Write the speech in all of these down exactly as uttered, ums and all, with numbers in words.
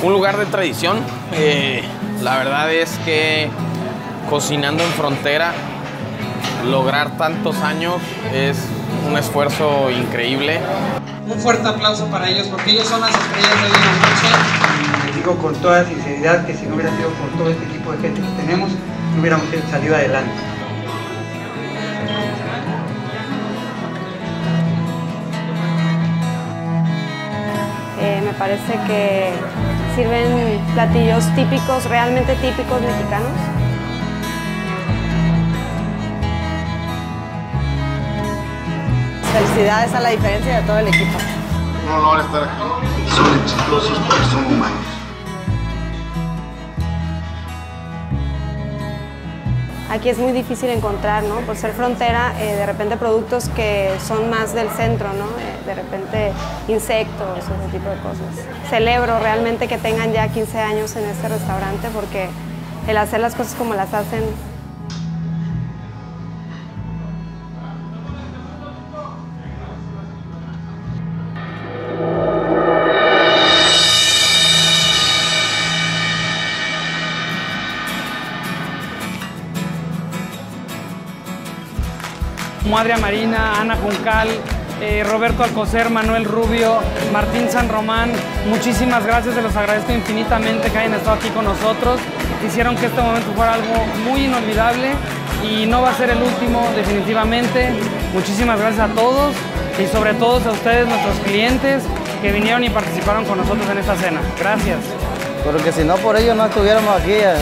Un lugar de tradición, eh, la verdad es que cocinando en frontera, lograr tantos años es un esfuerzo increíble. Un fuerte aplauso para ellos, porque ellos son las estrellas de hoy en la noche. Les digo con toda sinceridad que si no hubiera sido por todo este equipo de gente que tenemos, no hubiéramos salido adelante. Eh, me parece que sirven platillos típicos, realmente típicos mexicanos. Felicidades a la diferencia de todo el equipo. Un honor estar aquí. Son exitosos porque son humanos. Aquí es muy difícil encontrar, ¿no? Por ser frontera, eh, de repente productos que son más del centro, ¿no? Eh, de repente insectos, ese tipo de cosas. Celebro realmente que tengan ya quince años en este restaurante porque el hacer las cosas como las hacen. Madre Marina, Ana Juncal, eh, Roberto Alcocer, Manuel Rubio, Martín San Román, muchísimas gracias, se los agradezco infinitamente que hayan estado aquí con nosotros. Hicieron que este momento fuera algo muy inolvidable y no va a ser el último definitivamente. Muchísimas gracias a todos y sobre todo a ustedes, nuestros clientes, que vinieron y participaron con nosotros en esta cena. Gracias. Porque si no por ellos no estuviéramos aquí eh,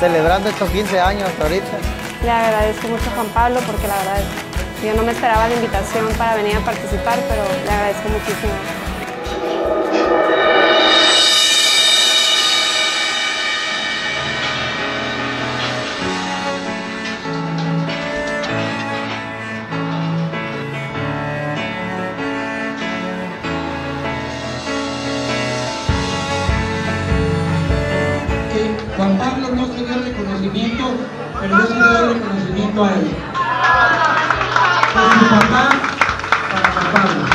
celebrando estos quince años hasta ahorita. Le agradezco mucho a Juan Pablo porque la verdad es... yo no me esperaba la invitación para venir a participar, pero le agradezco muchísimo. Okay. Juan Pablo no se dio reconocimiento, pero yo sí le doy reconocimiento a él. Para mi papá, para Juan Pablo.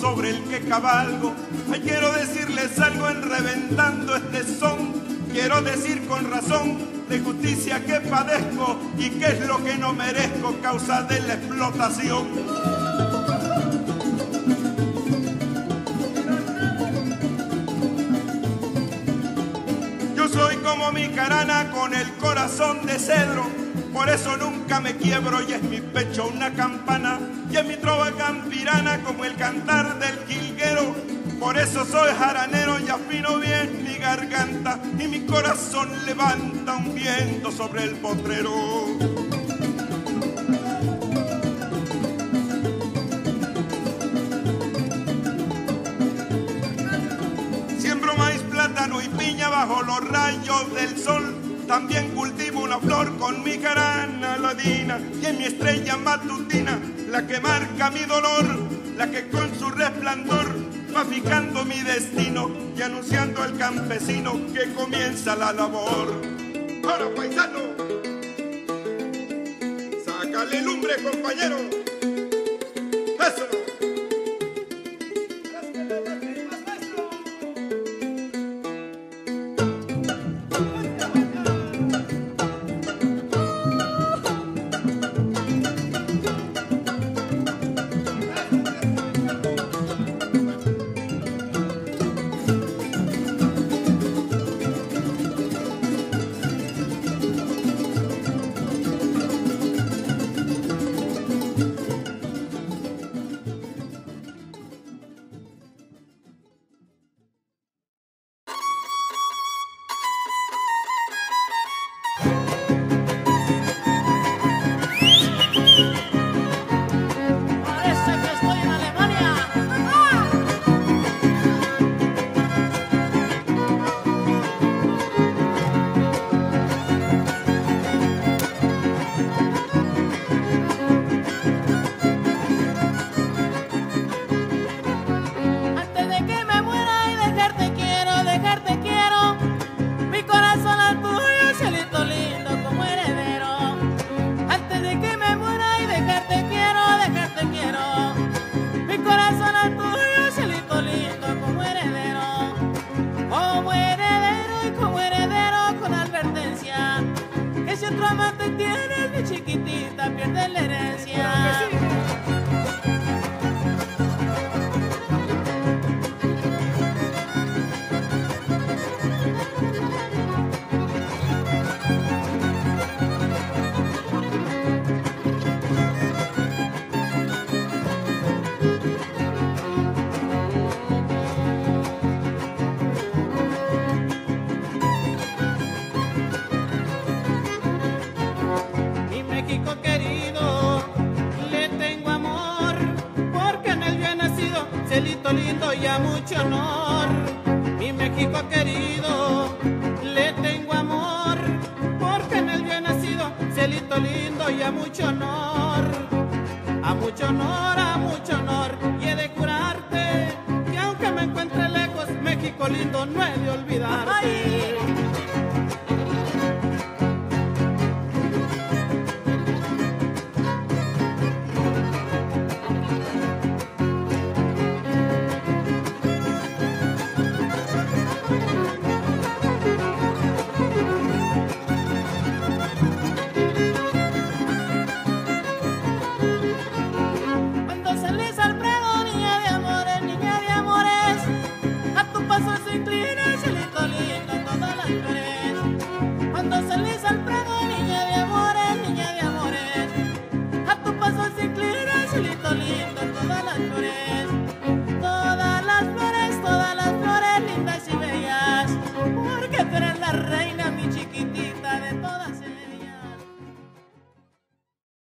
Sobre el que cabalgo, ay, quiero decirles algo en reventando este son, quiero decir con razón de justicia que padezco y qué es lo que no merezco, causa de la explotación. Yo soy como mi carana con el corazón de cedro, por eso nunca me quiebro y es mi pecho una campana. Y en mi trova campirana como el cantar del jilguero, por eso soy jaranero y afino bien mi garganta y mi corazón levanta un viento sobre el potrero. Siembro maíz, plátano y piña bajo los rayos del sol, también cultivo una flor con mi jarana ladina y en mi estrella matutina, la que marca mi dolor, la que con su resplandor va fijando mi destino y anunciando al campesino que comienza la labor. ¡Ahora, paisano! ¡Sácale lumbre, compañero! ¡Eso! Mucho honor, mi México querido, le tengo amor, porque en él yo he nacido, cielito lindo y a mucho honor, a mucho honor, a mucho honor, y he de jurarte que aunque me encuentre lejos, México lindo no he de olvidarte. ¡Ay!